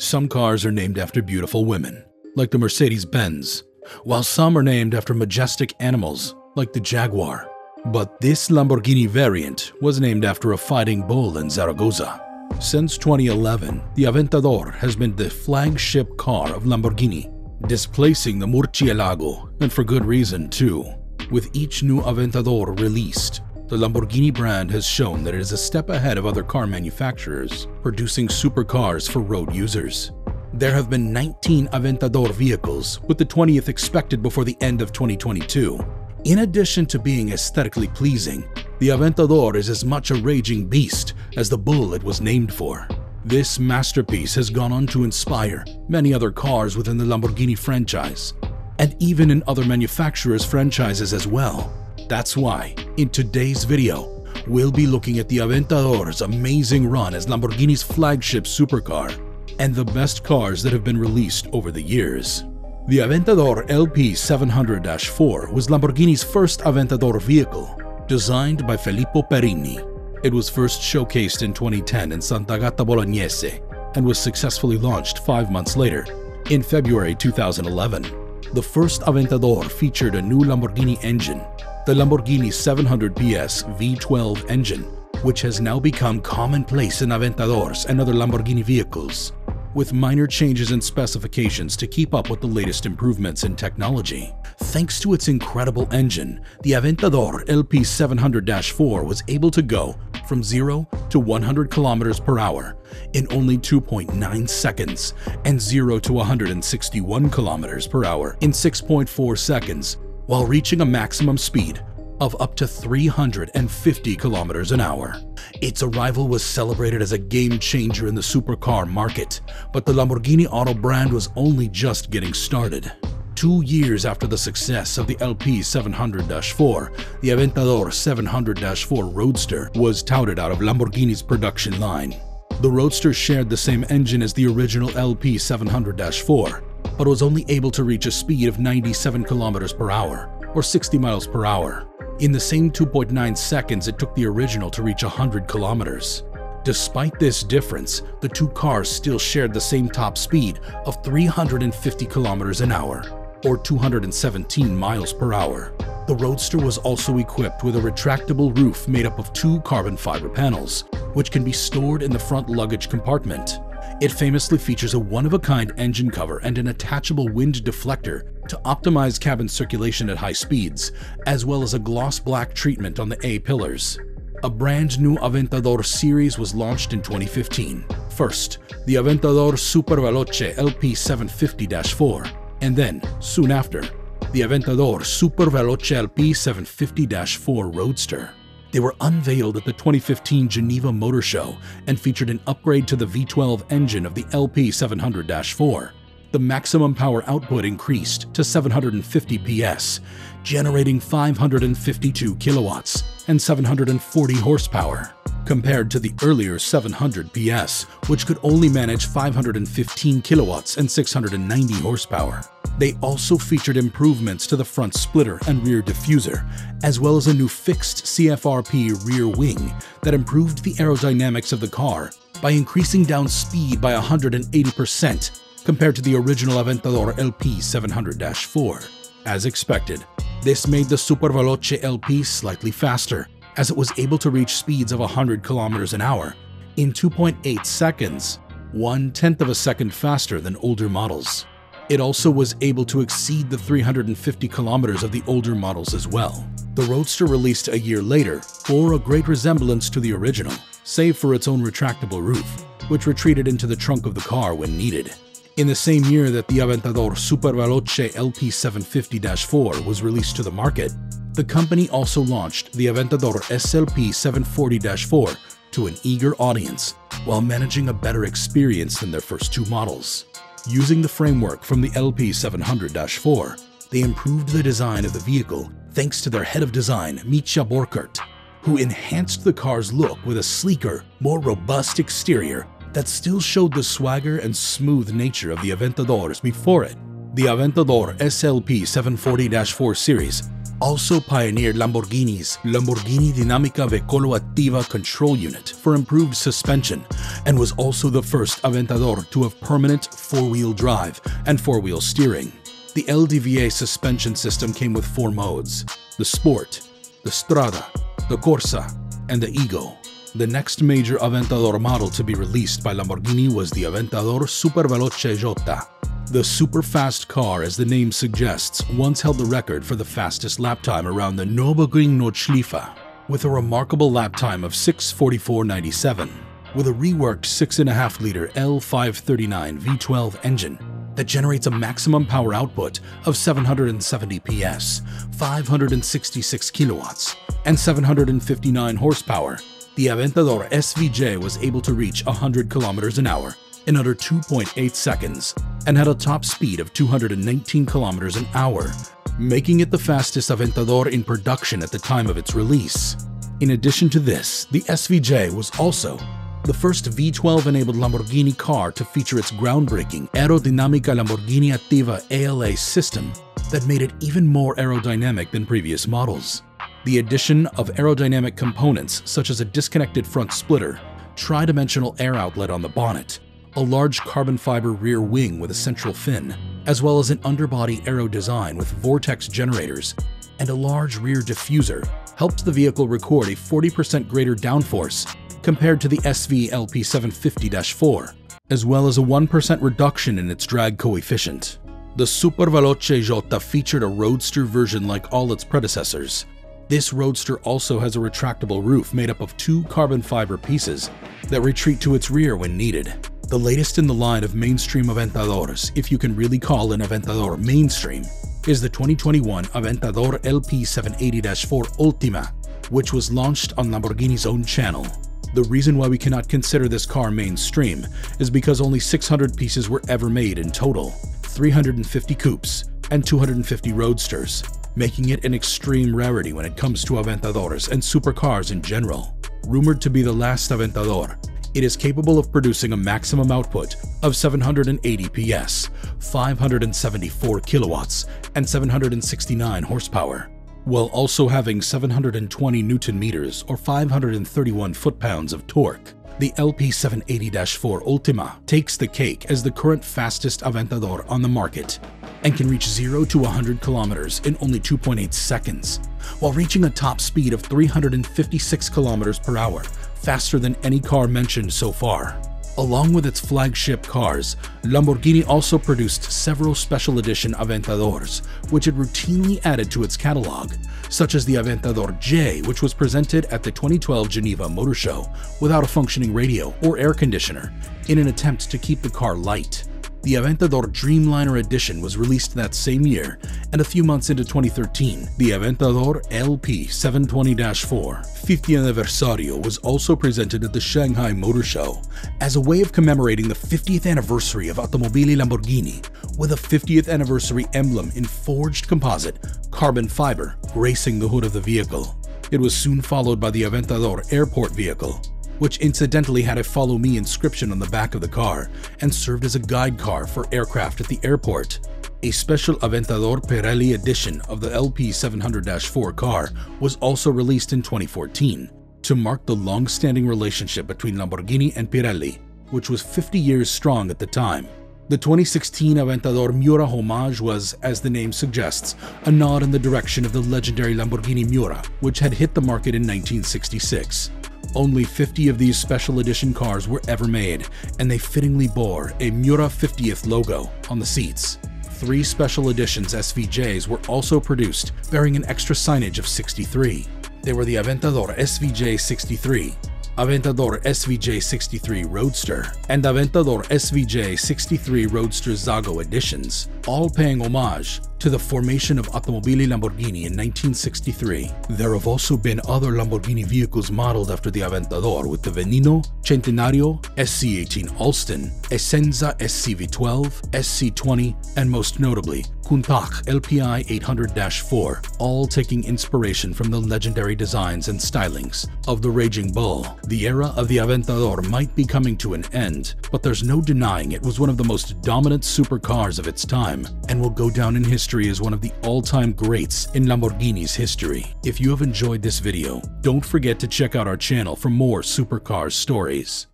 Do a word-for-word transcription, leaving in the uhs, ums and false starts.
Some cars are named after beautiful women, like the Mercedes-Benz, while some are named after majestic animals, like the Jaguar. But this Lamborghini variant was named after a fighting bull in Zaragoza. Since twenty eleven, the Aventador has been the flagship car of Lamborghini, displacing the Murcielago, and for good reason too. With each new Aventador released, the Lamborghini brand has shown that it is a step ahead of other car manufacturers, producing supercars for road users. There have been nineteen Aventador vehicles, with the twentieth expected before the end of twenty twenty-two. In addition to being aesthetically pleasing, the Aventador is as much a raging beast as the bull it was named for. This masterpiece has gone on to inspire many other cars within the Lamborghini franchise, and even in other manufacturers' franchises as well. That's why, in today's video, we'll be looking at the Aventador's amazing run as Lamborghini's flagship supercar, and the best cars that have been released over the years. The Aventador L P seven hundred dash four was Lamborghini's first Aventador vehicle, designed by Filippo Perini. It was first showcased in twenty ten in Santa Agata Bolognese and was successfully launched five months later, in February two thousand eleven. The first Aventador featured a new Lamborghini engine, the Lamborghini seven hundred P S V twelve engine, which has now become commonplace in Aventadors and other Lamborghini vehicles, with minor changes in specifications to keep up with the latest improvements in technology. Thanks to its incredible engine, the Aventador L P seven hundred dash four was able to go from zero to one hundred kilometers per hour in only two point nine seconds, and zero to one hundred sixty-one kilometers per hour in six point four seconds, while reaching a maximum speed of up to three hundred fifty kilometers an hour. Its arrival was celebrated as a game changer in the supercar market, but the Lamborghini auto brand was only just getting started. Two years after the success of the L P seven hundred dash four, the Aventador seven hundred dash four Roadster was touted out of Lamborghini's production line. The Roadster shared the same engine as the original L P seven hundred dash four, but was only able to reach a speed of ninety-seven kilometers per hour, or sixty miles per hour. In the same two point nine seconds it took the original to reach one hundred kilometers. Despite this difference, the two cars still shared the same top speed of three hundred fifty kilometers an hour, or two hundred seventeen miles per hour. The Roadster was also equipped with a retractable roof made up of two carbon fiber panels, which can be stored in the front luggage compartment. It famously features a one-of-a-kind engine cover and an attachable wind deflector to optimize cabin circulation at high speeds, as well as a gloss black treatment on the A-pillars. A brand new Aventador series was launched in twenty fifteen. First, the Aventador Superveloce L P seven fifty dash four, and then, soon after, the Aventador Superveloce L P seven fifty dash four Roadster. They were unveiled at the twenty fifteen Geneva Motor Show and featured an upgrade to the V twelve engine of the L P seven hundred dash four. The maximum power output increased to seven hundred fifty P S, generating five hundred fifty-two kilowatts and seven hundred forty horsepower, compared to the earlier seven hundred P S, which could only manage five hundred fifteen kilowatts and six hundred ninety horsepower. They also featured improvements to the front splitter and rear diffuser, as well as a new fixed C F R P rear wing that improved the aerodynamics of the car by increasing down speed by one hundred eighty percent compared to the original Aventador L P seven hundred dash four. As expected, this made the Superveloce L P slightly faster, as it was able to reach speeds of one hundred kilometers an hour in two point eight seconds, one-tenth of a second faster than older models. It also was able to exceed the three hundred fifty kilometers of the older models as well. The Roadster, released a year later, bore a great resemblance to the original, save for its own retractable roof, which retreated into the trunk of the car when needed. In the same year that the Aventador Superveloce L P seven fifty dash four was released to the market, the company also launched the Aventador S L P seven forty dash four to an eager audience, while managing a better experience than their first two models. Using the framework from the L P seven hundred dash four, they improved the design of the vehicle thanks to their head of design, Mitja Borkert, who enhanced the car's look with a sleeker, more robust exterior that still showed the swagger and smooth nature of the Aventadors before it. The Aventador S L P seven forty dash four series also pioneered Lamborghini's Lamborghini Dinamica Veicolo Attiva control unit for improved suspension, and was also the first Aventador to have permanent four-wheel drive and four-wheel steering. The L D V A suspension system came with four modes: the Sport, the Strada, the Corsa, and the Ego. The next major Aventador model to be released by Lamborghini was the Aventador Superveloce Jota. The super-fast car, as the name suggests, once held the record for the fastest lap time around the Nürburgring Nordschleife, with a remarkable lap time of six forty-four ninety-seven. With a reworked six point five liter L five thirty-nine V twelve engine that generates a maximum power output of seven hundred seventy P S, five hundred sixty-six kilowatts, and seven hundred fifty-nine horsepower, the Aventador S V J was able to reach one hundred kilometers an hour in under two point eight seconds and had a top speed of two hundred nineteen kilometers an hour, making it the fastest Aventador in production at the time of its release. In addition to this, the S V J was also the first V twelve-enabled Lamborghini car to feature its groundbreaking Aerodinamica Lamborghini Attiva A L A system that made it even more aerodynamic than previous models. The addition of aerodynamic components such as a disconnected front splitter, tri-dimensional air outlet on the bonnet, a large carbon fiber rear wing with a central fin, as well as an underbody aero design with vortex generators and a large rear diffuser, helped the vehicle record a forty percent greater downforce compared to the S V L P seven fifty dash four, as well as a one percent reduction in its drag coefficient. The Superveloce Jota featured a roadster version like all its predecessors. This roadster also has a retractable roof made up of two carbon fiber pieces that retreat to its rear when needed. The latest in the line of mainstream Aventadors, if you can really call an Aventador mainstream, is the twenty twenty-one Aventador L P seven eighty dash four Ultimae, which was launched on Lamborghini's own channel. The reason why we cannot consider this car mainstream is because only six hundred pieces were ever made in total, three hundred fifty coupes and two hundred fifty roadsters. Making it an extreme rarity when it comes to Aventadors and supercars in general. Rumored to be the last Aventador, it is capable of producing a maximum output of seven hundred eighty P S, five hundred seventy-four kilowatts, and seven hundred sixty-nine horsepower, while also having seven hundred twenty newton meters or five hundred thirty-one foot-pounds of torque. The L P seven eighty dash four Ultimae takes the cake as the current fastest Aventador on the market, and can reach zero to one hundred kilometers in only two point eight seconds, while reaching a top speed of three hundred fifty-six kilometers per hour, faster than any car mentioned so far. Along with its flagship cars, Lamborghini also produced several special edition Aventadors, which it routinely added to its catalog, such as the Aventador J, which was presented at the twenty twelve Geneva Motor Show without a functioning radio or air conditioner, in an attempt to keep the car light. The Aventador Dreamliner Edition was released that same year, and a few months into twenty thirteen, the Aventador L P seven twenty dash four fiftieth Anniversario was also presented at the Shanghai Motor Show as a way of commemorating the fiftieth anniversary of Automobili Lamborghini, with a fiftieth anniversary emblem in forged composite carbon fiber gracing the hood of the vehicle. It was soon followed by the Aventador Airport vehicle, which incidentally had a "Follow Me" inscription on the back of the car and served as a guide car for aircraft at the airport. A special Aventador Pirelli edition of the L P seven hundred dash four car was also released in twenty fourteen to mark the long-standing relationship between Lamborghini and Pirelli, which was fifty years strong at the time. The twenty sixteen Aventador Miura homage was, as the name suggests, a nod in the direction of the legendary Lamborghini Miura, which had hit the market in nineteen sixty-six. Only fifty of these special edition cars were ever made, and they fittingly bore a Miura fiftieth logo on the seats. Three special editions S V Js were also produced, bearing an extra signage of sixty-three. They were the Aventador S V J sixty-three, Aventador S V J sixty-three Roadster, and Aventador S V J sixty-three Roadster Zagato editions, all paying homage to the formation of Automobili Lamborghini in nineteen sixty-three. There have also been other Lamborghini vehicles modeled after the Aventador, with the Veneno, Centenario, S C eighteen Alston, Essenza S C V twelve, S C twenty, and most notably, L P I eight hundred dash four, all taking inspiration from the legendary designs and stylings of the Raging Bull. The era of the Aventador might be coming to an end, but there's no denying it was one of the most dominant supercars of its time. time and will go down in history as one of the all-time greats in Lamborghini's history. If you have enjoyed this video, don't forget to check out our channel for more supercar stories.